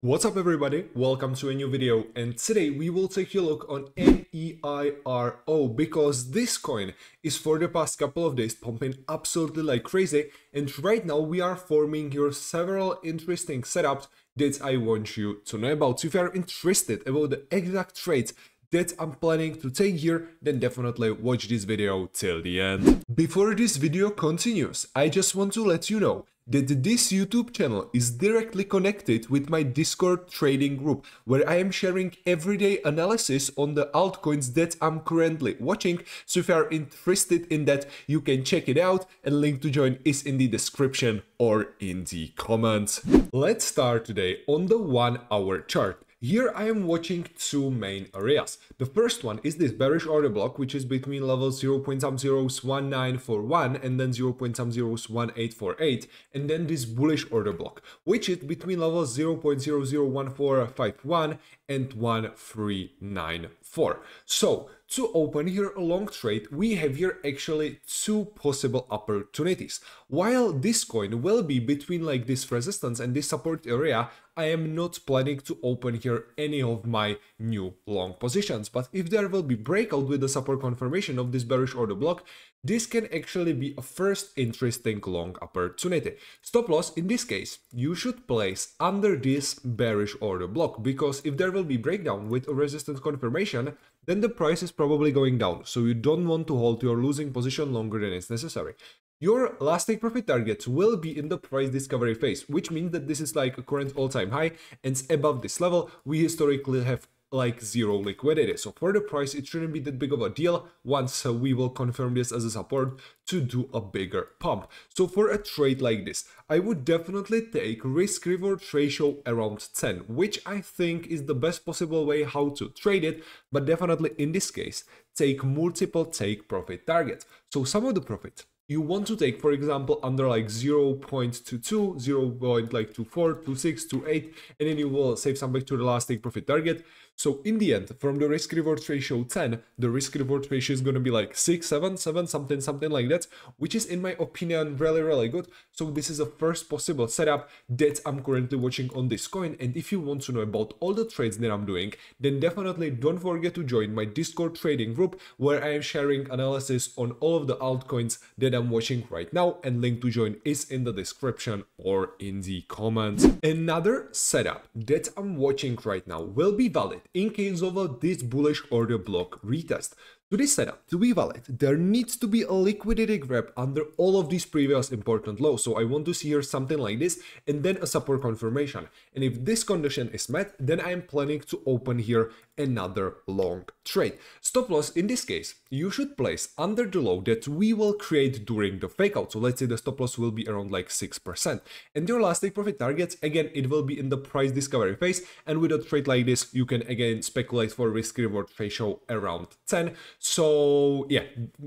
What's up everybody, welcome to a new video, and today we will take a look on NEIRO because this coin is for the past couple of days pumping absolutely like crazy, and right now we are forming here several interesting setups that I want you to know about. So if you are interested about the exact trades that I'm planning to take here, then definitely watch this video till the end. Before this video continues, I just want to let you know that this YouTube channel is directly connected with my Discord trading group, where I am sharing everyday analysis on the altcoins that I'm currently watching. So if you are interested in that, you can check it out, and link to join is in the description or in the comments. Let's start today on the 1-hour chart. Here I am watching two main areas. The first one is this bearish order block, which is between levels 0.001941 and then 0.001848, and then this bullish order block, which is between levels 0.001451 and 1394. So to open here a long trade, we have here actually two possible opportunities. While this coin will be between like this resistance and this support area, I am not planning to open here any of my new long positions. But if there will be breakout with the support confirmation of this bearish order block, this can actually be a first interesting long opportunity. Stop loss in this case you should place under this bearish order block, because if there will be breakdown with a resistance confirmation, then the price is probably going down, so you don't want to hold your losing position longer than it's necessary. Your last take profit targets will be in the price discovery phase, which means that this is like a current all-time high, and above this level we historically have like zero liquidity. So for the price it shouldn't be that big of a deal once we will confirm this as a support to do a bigger pump. So for a trade like this, I would definitely take risk reward ratio around 10, which I think is the best possible way how to trade it. But definitely in this case, take multiple take profit targets. So some of the profit you want to take, for example, under like 0.22, 0.24, 26, 28, and then you will save some back to the last take profit target. So in the end, from the risk reward ratio 10, the risk reward ratio is going to be like 6, 7, 7, something like that, which is in my opinion really good. So this is the first possible setup that I'm currently watching on this coin. And if you want to know about all the trades that I'm doing, then definitely don't forget to join my Discord trading group, where I am sharing analysis on all of the altcoins that I'm watching right now, and link to join is in the description or in the comments. Another setup that I'm watching right now will be valid in case of this bullish order block retest. To this setup to be valid, there needs to be a liquidity grab under all of these previous important lows. So I want to see here something like this, and then a support confirmation. And if this condition is met, then I am planning to open here another long trade. Stop loss in this case you should place under the low that we will create during the fake out. So let's say the stop loss will be around like 6%. And your last take profit targets, again, it will be in the price discovery phase. And with a trade like this, you can again speculate for risk reward ratio around 10. So yeah,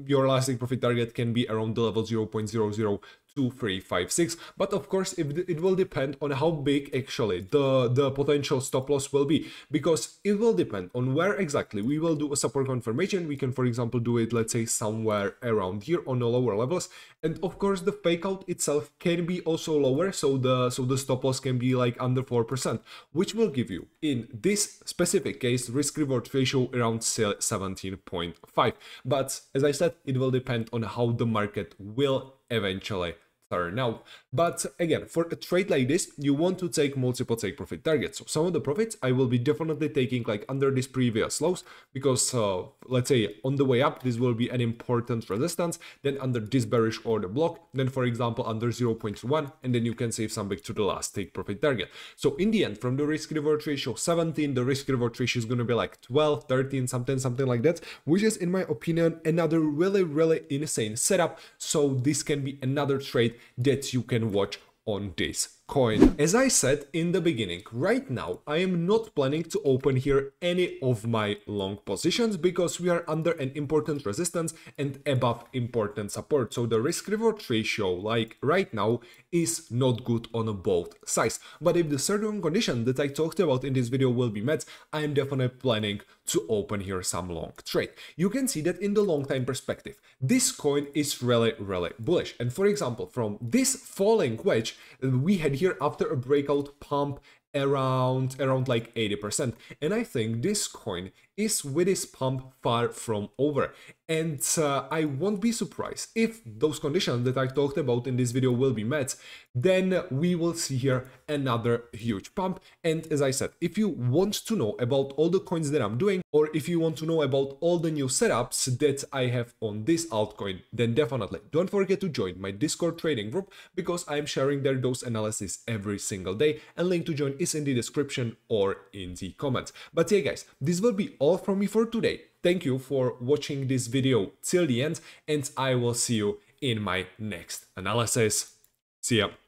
your last take profit target can be around the level 0.002356, but of course it will depend on how big actually the potential stop loss will be, because it will depend on where exactly we will do a support confirmation. We can, for example, do it, let's say, somewhere around here on the lower levels, and of course the fake out itself can be also lower, so the stop loss can be like under 4%, which will give you in this specific case risk reward ratio around 17.5. but as I said, it will depend on how the market will eventually turn out. But again, for a trade like this, you want to take multiple take profit targets. So some of the profits I will be definitely taking like under these previous lows, because let's say on the way up this will be an important resistance, then under this bearish order block, then for example under 0.1, and then you can save some back to the last take profit target. So in the end, from the risk reward ratio 17, the risk reward ratio is going to be like 12, 13, something like that, which is in my opinion another really insane setup. So this can be another trade that you can watch on this coin. As I said in the beginning, right now I am not planning to open here any of my long positions, because we are under an important resistance and above important support. So the risk reward ratio like right now is not good on both sides. But if the certain condition that I talked about in this video will be met, I am definitely planning to open here some long trade. You can see that in the long time perspective, this coin is really bullish. And for example, from this falling wedge we had here after a breakout pump around like 80%, and I think this coin is with its pump far from over, and I won't be surprised if those conditions that I talked about in this video will be met. Then we will see here another huge pump. And as I said, if you want to know about all the coins that I'm doing, or if you want to know about all the new setups that I have on this altcoin, then definitely don't forget to join my Discord trading group, because I'm sharing there those analysis every single day, and link to join is in the description or in the comments. But yeah guys, this will be all from me for today. Thank you for watching this video till the end, and I will see you in my next analysis. See ya.